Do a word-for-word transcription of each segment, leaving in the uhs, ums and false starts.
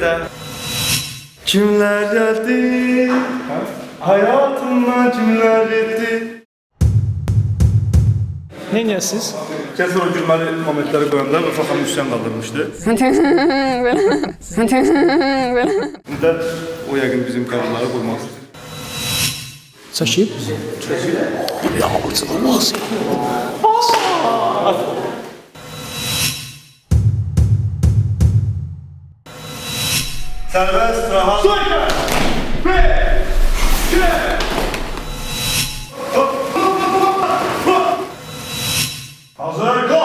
Türkiye'de kimler geldi? Hayatımdan kimler gitti? Ne niyasız? Kesin o gülmeli momentleri koyanlar ve fakat müslüman kaldırmıştı. Şimdi o yakın bizim kararları koymaz. Saşib? Ya uçurulmaz. Serbest, rahat. Soyka! Ve! Güle! Hazır, go!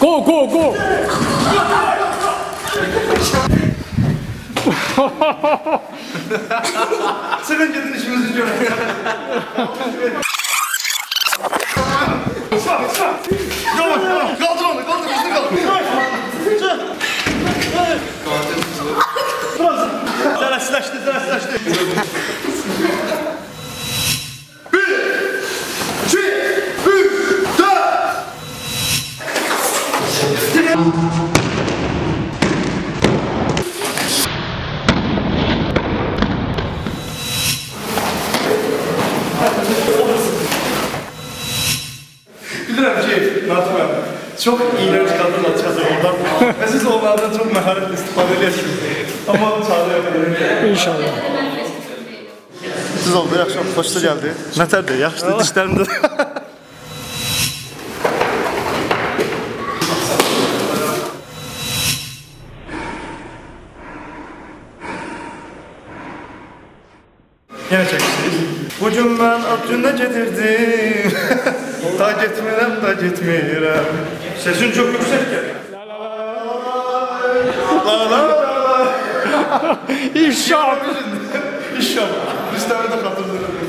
Go, go, go! Sıkın gidin işimizi görüyoruz. Kaldır onu, kaldır onu, kaldır üstüne kaldır. Çık! Burası! Zeresileşti, zeresileşti. Bir, iki, üç, dört! Çok iğrenç kadınla çıkacak oradan ve siz onlardan çok meharetle istifade ediyorsunuz. Ama çağrı yapabilirim. İnşallah. Siz oldu, yaxşı, hoşça geldi. Nətərdir, yaxşı, dişlərimdir. Yenə çəkmişsiniz. Bugün mən Abcunda gedirdim. Da getmirəm, da getmirəm. Sesin çok yüksek gel. La la la la la la. İnşallah. İnşallah. Biz de öyle katıldık.